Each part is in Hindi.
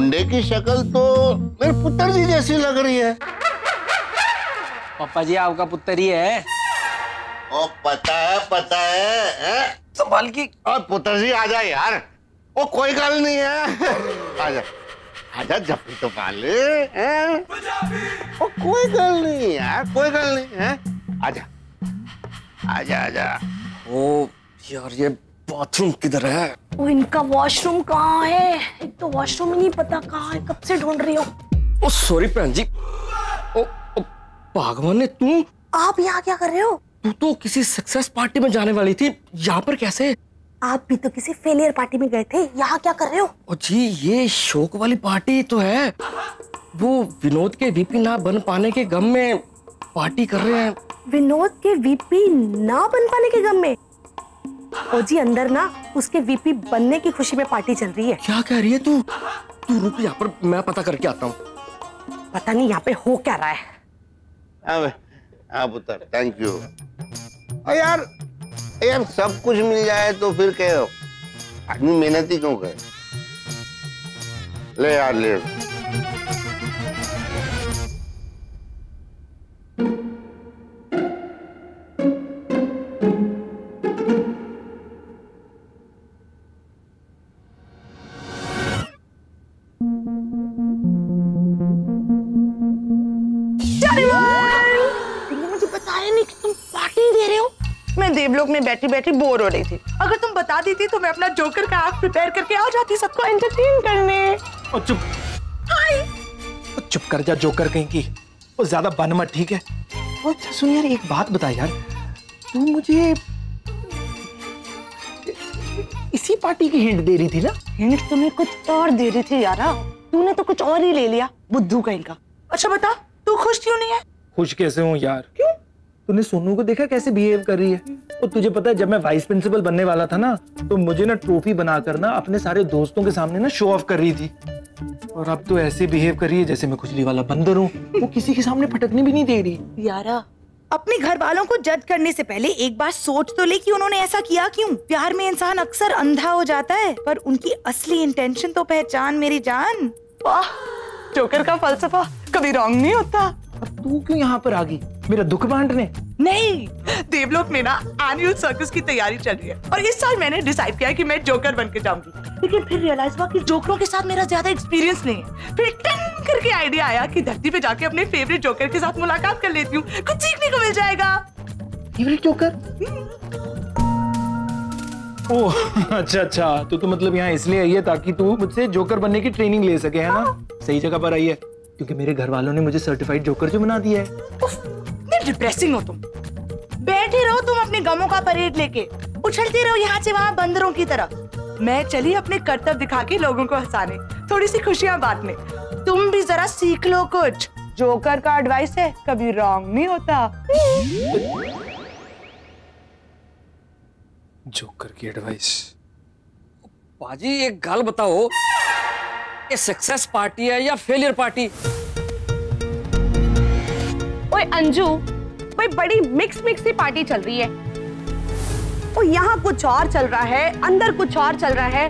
मुंडे की शक्ल तो मेरे पुत्र जी जैसी लग रही है। पापा जी आपका पुत्र ही है। ओ पता है? संभाल की। और पुत्र जी आ जा यार। ओ कोई गल नहीं है। आजा जब तो पाले। ओ कोई गल नहीं यार, कोई गल नहीं है। आजा आजा आजा। ओ यार ये बाथरूम किधर है? ओ इनका वॉशरूम कहाँ है? एक तो वॉशरूम ही नहीं पता कहाँ है, कब से ढूंढ रही हो। ओ सॉरी बहन जी। ओ भगवान ने तू आप यहाँ क्या कर रहे हो? तू तो किसी सक्सेस पार्टी में जाने वाली थी, यहाँ पर कैसे? आप भी तो किसी फेलियर पार्टी में गए थे, यहाँ क्या कर रहे हो? ओ जी ये शोक वाली पार्टी तो है, वो विनोद के वीपी ना बन पाने के गम में पार्टी कर रहे हैं। विनोद के वीपी ना बन पाने के गम में? ओ जी अंदर ना उसके वीपी बनने की खुशी में पार्टी चल रही है। क्या कह रही है तू रुक यहाँ पर, मैं पता करके आता हूँ। पता नहीं यहाँ पे हो क्या रहा है। अब उतर, थैंक यू। यार सब कुछ मिल जाए तो फिर कहो आदमी मेहनती क्यों करे। ले यार ले। देवलोक में बैठी बैठी बोर हो रही थी, अगर तुम बता देती तो मैं अपना जोकर का एक्ट प्रिपेयर करके आ जाती सबको एंटरटेन करने। और चुप। हाय। चुप कर जा जोकर कहीं की, वो ज्यादा बन मत, ठीक है? और सुन यार एक बात बता यार, तू मुझे इसी पार्टी की हिंट दे रही थी ना? हिंट तुम्हें कुछ और दे रही थी यारा, तूने तो कुछ और ही ले लिया, बुद्धू कहीं का। अच्छा बता तू खुश क्यों नहीं है? खुश कैसे हूँ यार, क्यों? तूने सोनू को देखा कैसे बिहेव कर रही है? और तुझे पता है जब मैं वाइस प्रिंसिपल बनने वाला था ना, तो मुझे ना ट्रॉफी बनाकर ना अपने सारे दोस्तों के सामने ना शो ऑफ कर रही थी, और अब तो ऐसे बिहेव कर रही है जैसे मैं खुजली वाला बंदर हूँ। वो किसी के सामने फटकने भी नहीं दे रही। यारा अपने घर वालों को जज करने से पहले एक बार सोच तो ले कि उन्होंने ऐसा किया क्यों। प्यार में इंसान अक्सर अंधा हो जाता है, पर उनकी असली इंटेंशन तो पहचान मेरी जान। वाह जोकर का फलसफा कभी रॉन्ग नहीं होता। अब तू क्यों यहाँ पर आ गई? मेरा दुख बांटने? नहीं, देवलोक में ना एनुअल सर्कस की तैयारी चल रही है, और इस साल मैंने डिसाइड किया कि मैं जोकर बन के जाऊंगी, लेकिन फिर रियलाइज हुआ कि जोकरों के साथ मेरा ज्यादा एक्सपीरियंस नहीं है। फिर टन करके आइडिया आया कि धरती पे जाके अपने फेवरेट जोकर के साथ मुलाकात कर लेती हूँ, कुछ सीखने को मिल जाएगा। Favourite joker? ओह अच्छा, तो तू मतलब यहाँ इसलिए आई है ताकि तू मुझसे जोकर बनने की ट्रेनिंग ले सके, है ना? सही जगह पर आई है, क्योंकि मेरे घर वालों ने मुझे सर्टिफाइड जोकर जो बना दिया है। डिप्रेसिंग हो तुम। बैठे रहो तुम अपने गमों का परेड लेके, उछलते रहो यहाँ से वहाँ बंदरों की तरह। मैं चली अपने करतब दिखा के लोगों को हंसाने, थोड़ी सी खुशियाँ बांटने। तुम भी जरा सीख लो कुछ। जोकर का एडवाइस है, कभी रॉन्ग नहीं होता। जोकर की एडवाइस। पाजी एक गल बताओ, ये सक्सेस पार्टी है या फेलियर पार्टी? अंजू कोई बड़ी मिक्स सी पार्टी चल रही है। ओ यहाँ कुछ और चल रहा है, अंदर कुछ और चल रहा है।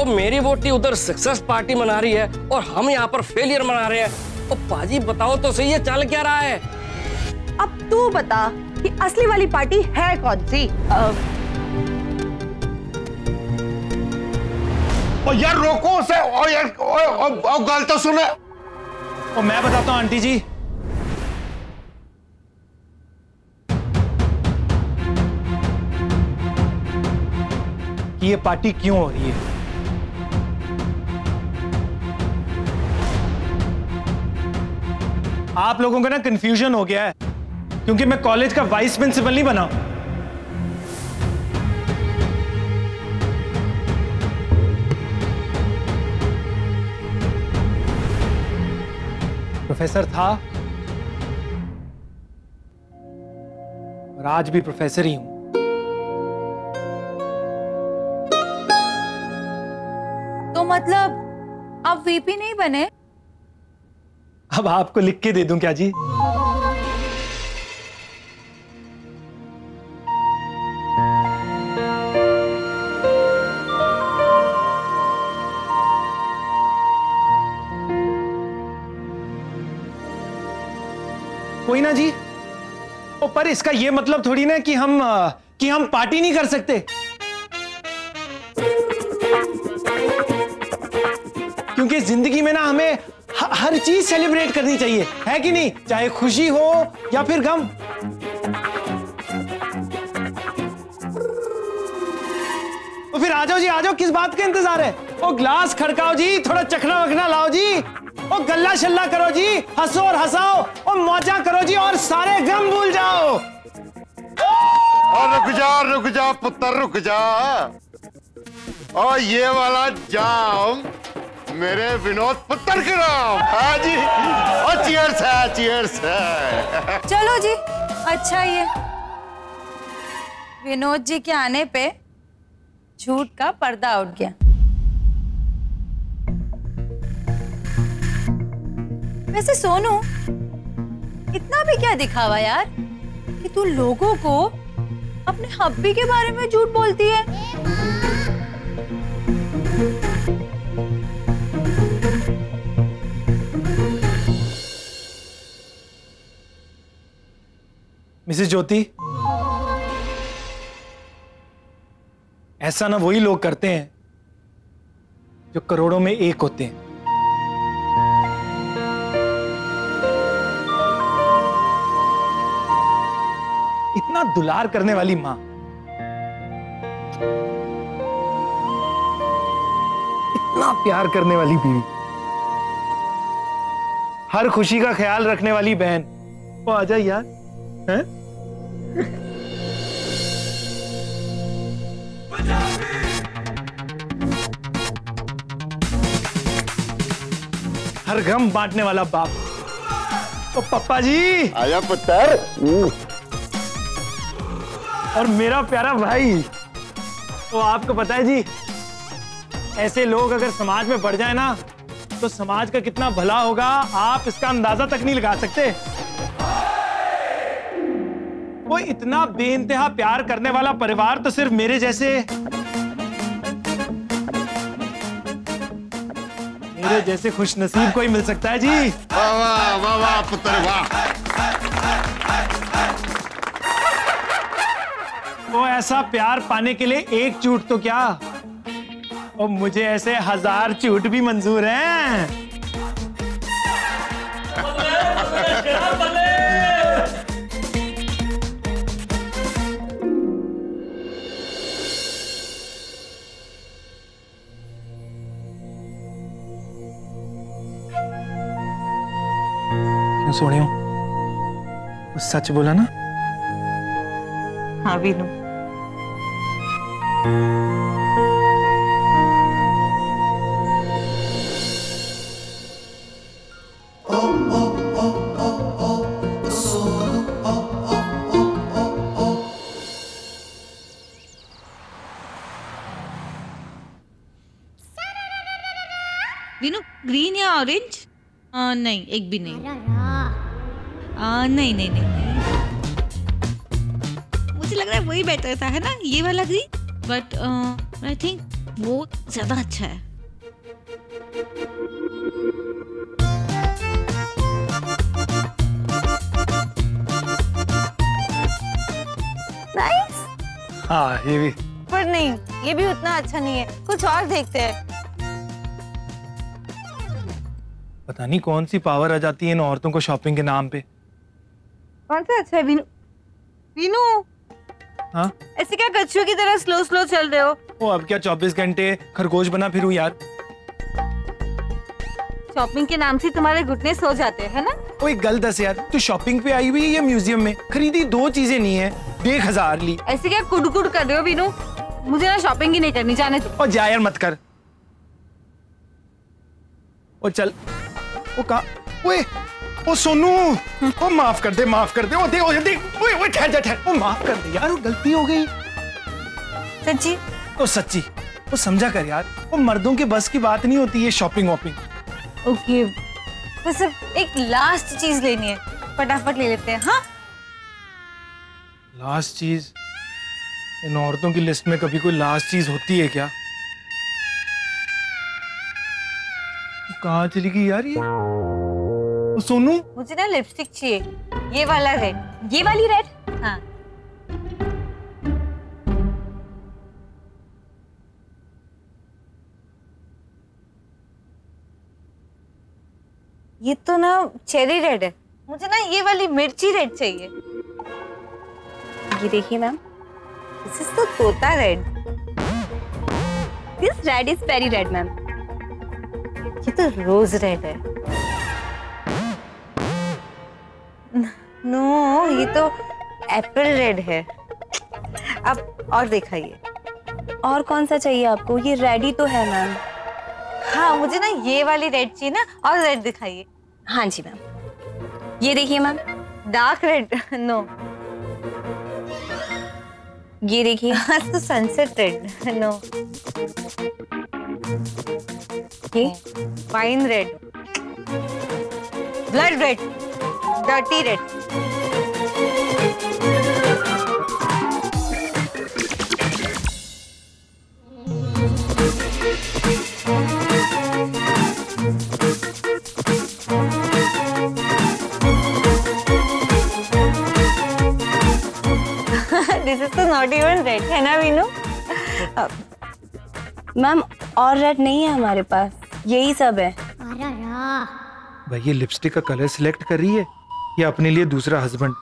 ओ मेरी वोटी उधर सक्सेस पार्टी मना रही है, और हम यहाँ पर फेलियर मना रहे हैं। ओ पाजी बताओ तो सही है चल क्या रहा है। अब तू बता कि असली वाली पार्टी है कौन सी? ओ यार रोको उसे। ओ यार ओ गल तो सुने। और मैं बताता हूँ आंटी जी, कि ये पार्टी क्यों हो रही है। आप लोगों का ना कंफ्यूजन हो गया है, क्योंकि मैं कॉलेज का वाइस प्रिंसिपल नहीं बना। प्रोफेसर था और आज भी प्रोफेसर ही हूं। तो मतलब आप वीपी नहीं बने? अब आपको लिख के दे दूं क्या जी? कोई ना जी, तो पर इसका ये मतलब थोड़ी ना कि हम पार्टी नहीं कर सकते, क्योंकि जिंदगी में ना हमें हर चीज सेलिब्रेट करनी चाहिए, है कि नहीं? चाहे खुशी हो या फिर गम। तो फिर आ जाओ जी, आ जाओ, किस बात का इंतजार है? ओ ग्लास खड़काओ जी, थोड़ा चखना वखना लाओ जी, ओ गल्ला शल्ला करो जी, हंसो और हंसाओ और मौजा करो जी, और सारे गम भूल जाओ। और रुक जा पुत्र, रुक जा। और ये वाला जाम मेरे विनोद पुत्र के नाम। हाँ जी, और चीयर्स है, चीयर्स है। चलो जी, अच्छा ये विनोद जी के आने पे झूठ का पर्दा उठ गया। वैसे सोनू, इतना भी क्या दिखावा यार कि तू लोगों को अपने हब्बी के बारे में झूठ बोलती है। मिसेस ज्योति, ऐसा ना वही लोग करते हैं जो करोड़ों में एक होते हैं। इतना दुलार करने वाली मां, इतना प्यार करने वाली बीवी, हर खुशी का ख्याल रखने वाली बहन। वो आ जा यार, हैं? हर गम बांटने वाला बाप। ओ पप्पा जी, आया पुत्र। और मेरा प्यारा भाई, तो आपको पता है जी, ऐसे लोग अगर समाज में बढ़ जाए ना तो समाज का कितना भला होगा, आप इसका अंदाजा तक नहीं लगा सकते। वो इतना बेइंतहा प्यार करने वाला परिवार तो सिर्फ मेरे जैसे खुशनसीब को ही मिल सकता है जी। वाह वाह वाह पुत्र, वाह। वो ऐसा प्यार पाने के लिए एक चूट तो क्या, और मुझे ऐसे 1000 चूट भी मंजूर हैं। क्यों सोनियो, वो सच बोला ना? हाँ वीनू, ग्रीन या ऑरेंज? नहीं, एक भी नहीं। नहीं नहीं नहीं, मुझे लग रहा है वही बेटर था, है ना, ये वाला ग्रीन, बट आई थिंक वो ज्यादा अच्छा है। नाइस। हाँ ये भी, पर नहीं ये भी उतना अच्छा नहीं है, कुछ और देखते हैं। पता नहीं कौन सी पावर आ जाती है इन औरतों को शॉपिंग के नाम पे। कौन सा अच्छा है वीनू? वीनू, हाँ ऐसे क्या कछुओं की तरह स्लो स्लो चल रहे हो? ओ अब क्या 24 घंटे खरगोश बना फिरूं यार। शॉपिंग के नाम से तुम्हारे घुटने सो जाते हैं ना। ओए गल दस यार, तू शॉपिंग पे आई हुई है या म्यूजियम में? खरीदी 2 चीजें नहीं है, 1000 ली। ऐसे क्या कुड़कुड़ कर रहे हो वीनू? मुझे ना शॉपिंग ही नहीं करनी, जाने दो। ओ जा यार, मत कर। ओ चल। ओ ओए, ओ सोनू, ओ माफ कर दे, माफ कर दे। ओ दे, ओ दे, ओए ओए ठहर जा, ठहर, ओ माफ कर दे यार, वो गलती हो गई। सच्ची? ओ सच्ची, ओ समझा कर यार, वो मर्दों के बस की बात नहीं होती ये शॉपिंग वॉपिंग। ओके, तो सिर्फ एक लास्ट चीज लेनी है, फटाफट ले लेते हैं। हाँ लास्ट चीज, इन औरतों की लिस्ट में कभी कोई लास्ट चीज होती है क्या? कहाँ चली गई यार ये? सोनू, मुझे ना लिपस्टिक चाहिए। ये वाला रेड, ये वाली रेड। हाँ ये तो ना चेरी रेड है, मुझे ना ये वाली मिर्ची रेड चाहिए। ये देखिए ma'am, this is the tota red, this red is peri red ma'am, ये तो रोज रेड है। नो, ये तो एप्पल रेड है। आप और दिखाइए, और कौन सा चाहिए आपको? ये रेड ही तो है मैम। हाँ मुझे ना ये वाली रेड चाहिए ना, और रेड दिखाइए। हाँ जी मैम, ये देखिए मैम, डार्क रेड। नो ये देखिए, हाँ तो सनसेट रेड। नो ये wine red, blood red, dirty red. This is not even red, है ना वीनू? मैम और रेड नहीं है हमारे पास, यही सब है। भाई ये लिपस्टिक का कलर सिलेक्ट कर रही है या अपने लिए दूसरा हस्बैंड?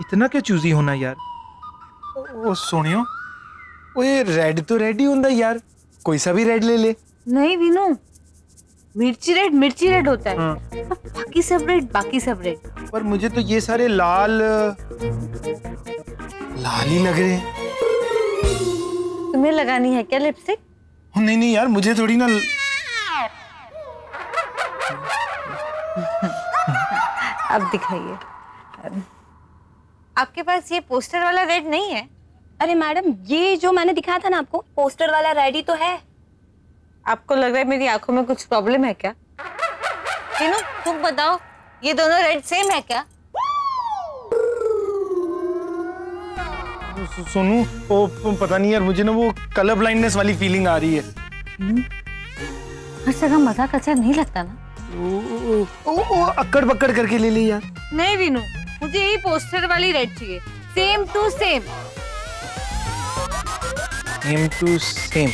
इतना क्या चूजी होना यार। ओ सोनियो, ओ ये रेड तो रेड ही होता यार, कोई सा भी रेड ले ले। नहीं वीनू, मिर्ची रेड होता है। हाँ। बाकी सब रेड। पर मुझे तो ये सारे लाल ही लग रहे हैं। तुम्हें लगानी है क्या लिपस्टिक? नहीं नहीं यार, मुझे थोड़ी ना। अब दिखाइए, आपके पास ये पोस्टर वाला रेड नहीं है? अरे मैडम, ये जो मैंने दिखाया था ना आपको, पोस्टर वाला रेड ही तो है। आपको लग रहा है मेरी आंखों में कुछ प्रॉब्लम है क्या? वीनू तुम बताओ, ये दोनों रेड सेम है क्या? सोनू वो पता नहीं यार, मुझे ना वो कलर ब्लाइंडनेस वाली फीलिंग आ रही है। हर जगह मजाक अच्छा नहीं लगता ना। ओ अक्कड़ बक्कड़ करके ले ली यार। नहीं वीनू, मुझे ये पोस्टर वाली रेड चाहिए, same to same. Same to same.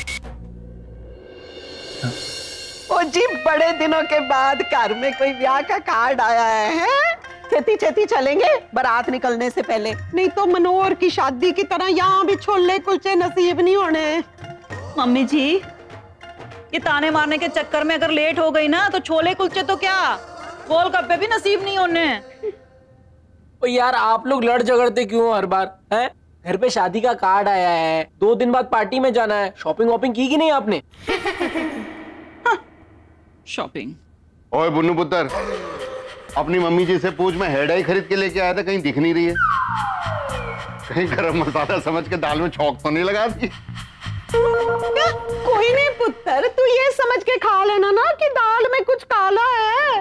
ओ जी, बड़े दिनों के बाद घर में कोई ब्याह का कार्ड आया है। खेती खेती चलेंगे बारात निकलने से पहले, नहीं तो मनोहर की शादी की तरह यहाँ भी छोले कुलचे नसीब नहीं होने। मम्मी जी, ये ताने मारने के चक्कर में अगर लेट हो गई ना, तो छोले कुलचे तो क्या, गोलगप्पे भी नसीब नहीं होने। ओ यार आप लोग लड़ झगड़ते क्यों हर बार हैं? घर पे शादी का कार्ड आया है, 2 दिन बाद पार्टी में जाना है, शॉपिंग वॉपिंग की नहीं आपने? शॉपिंग? ओए बुन्नू पुत्र, अपनी मम्मी जी से पूछ, मैं हेडाई खरीद के लेके आया था, कहीं दिख नहीं रही है। कहीं गरम मसाला समझ के दाल में छौंक तो नहीं लगा दी? कोई नहीं पुत्र, तू ये समझ के खा लेना ना कि दाल में कुछ काला है।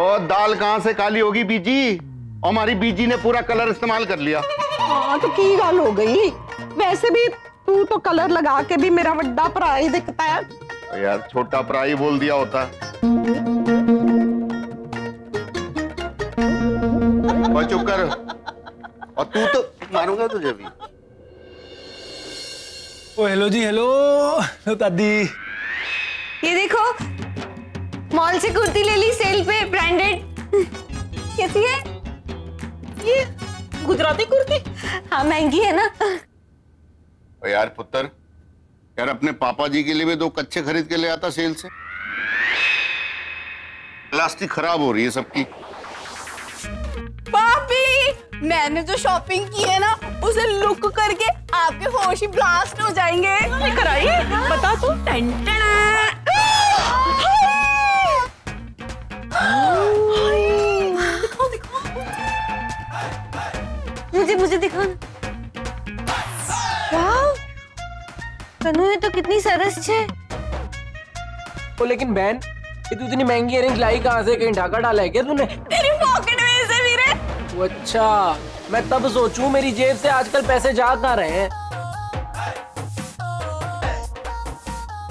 ओ दाल कहाँ से काली होगी बीजी, और हमारी बीजी ने पूरा कलर इस्तेमाल कर लिया। हाँ तो की गाल हो गई, वैसे भी तू तो कलर लगा के भी मेरा बड़ा भरा ही दिखता है। तो यार छोटा भरा ही बोल दिया होता है। चुप कर, और तू तो मारूंगा तुझे भी। ओ हेलो जी, हेलो दादी। ये देखो, मॉल से कुर्ती ले ली सेल पे, ब्रांडेड। कैसी है ये गुजराती कुर्ती? हाँ महंगी है ना। ओ यार पुत्र, यार अपने पापा जी के लिए भी 2 कच्चे खरीद के ले आता सेल से। प्लास्टिक खराब हो रही है सबकी। पापी, मैंने जो शॉपिंग की है ना, उसे लुक करके आपके होश ही ब्लास्ट हो जाएंगे। कराइए बता तू। दिखाओ दिखाओ, मुझे दिखाओ। वाह कनू, ये तो कितनी सरस है। ओ लेकिन बहन, ये तू इतनी महंगी इयररिंग लाई कहाँ से? कहीं ढाका डाला है क्या तूने? तेरी पॉकेट में से मेरे। अच्छा, मैं तब सोचूं मेरी जेब से आजकल पैसे जा कहाँ रहे हैं।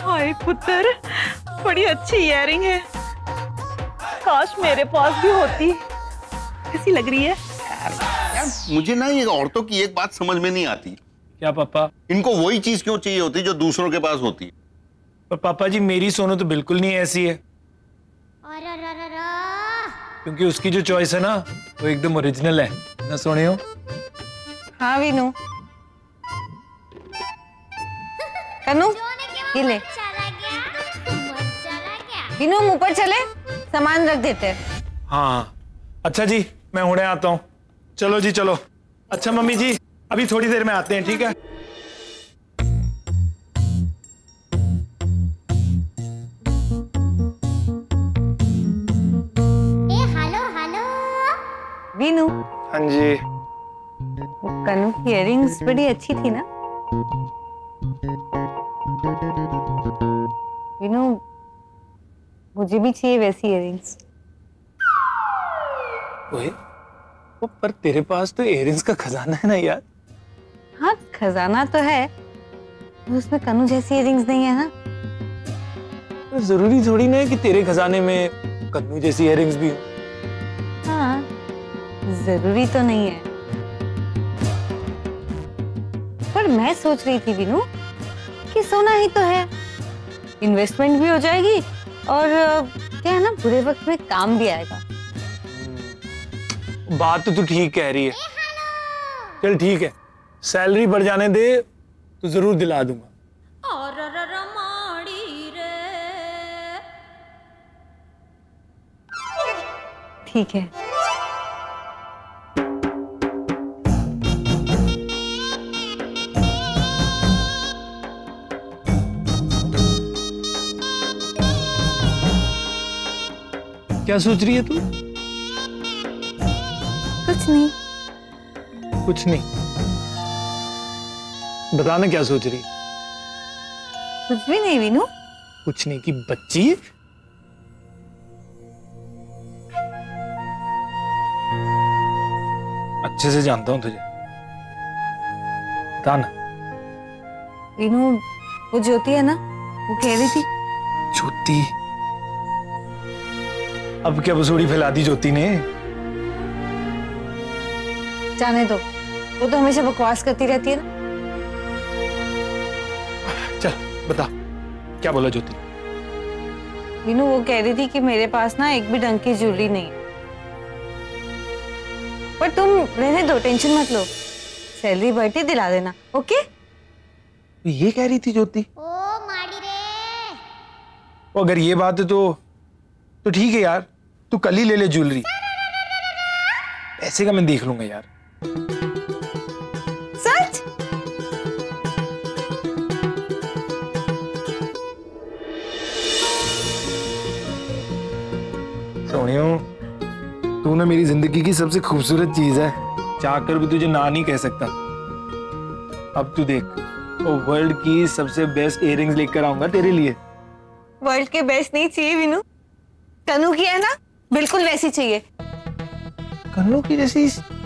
हाय पुत्र, बड़ी अच्छी इयररिंग है, काश मेरे पास भी होती। कैसी लग रही है? यार मुझे ना ये औरतों की एक बात समझ में नहीं आती। क्या पापा? इनको वही चीज क्यों चाहिए होती जो दूसरों के पास होती है? पर पापा जी मेरी सोनू तो बिल्कुल नहीं ऐसी है, क्योंकि उसकी जो चॉइस है ना वो एकदम ओरिजिनल है ना सोने हो? हाँ विनू। कनू ये ले। विनू हम ऊपर चले, सामान रख देते हैं। हाँ अच्छा जी मैं हुणे आता हूँ। चलो जी चलो। अच्छा मम्मी जी अभी थोड़ी देर में आते हैं, ठीक है? वीनू। हाँ जी। वो कनू की इयररिंग्स बड़ी अच्छी थी ना वीनू, मुझे भी चाहिए वैसी इयररिंग्स। ओए, पर तेरे पास तो इयररिंग्स का खजाना है ना यार। हाँ खजाना तो है, उसमें कनू जैसी इयररिंग्स नहीं है ना। तो जरूरी थोड़ी ना है कि तेरे खजाने में कनू जैसी इयररिंग्स भी हो। हाँ जरूरी तो नहीं है, पर मैं सोच रही थी विनू कि सोना ही तो है, इन्वेस्टमेंट भी हो जाएगी और क्या है ना बुरे वक्त में काम भी आएगा। बात तो तू ठीक कह रही है। चल ठीक है, सैलरी बढ़ जाने दे तो जरूर दिला दूंगा। ठीक है। क्या सोच रही है तू? कुछ नहीं। कुछ नहीं बताना क्या सोच रही? कुछ भी नहीं विनू। कुछ नहीं की बच्ची। अच्छे से जानता हूं तुझे, बताना विनू। वो ज्योति है ना, वो कह रही थी। ज्योति? अब क्या बसूड़ी फैला दी ज्योति ने? जाने दो, वो तो हमेशा बकवास करती रहती है ना। चल बता क्या बोला ज्योति? विनू वो कह रही थी कि मेरे पास ना एक भी ढंग की ज्वेलरी नहीं, पर तुम रहने दो, टेंशन मत लो, सैलरी बढ़ती दिला देना। ओके ये कह रही थी ज्योति। ओ माड़ी रे, अगर ये बात है तो ठीक है यार, तू कल ही ले ले ज्वेलरी, पैसे का मैं देख लूंगा यार। सच? सोनियो तू ना मेरी जिंदगी की सबसे खूबसूरत चीज है, चाहकर भी तुझे ना नहीं कह सकता। अब तू देख, वो वर्ल्ड की सबसे बेस्ट इयररिंग्स लेकर आऊंगा तेरे लिए। वर्ल्ड के बेस्ट नहीं चाहिए विनू, कनू की है ना बिल्कुल वैसी चाहिए। कनू की जैसी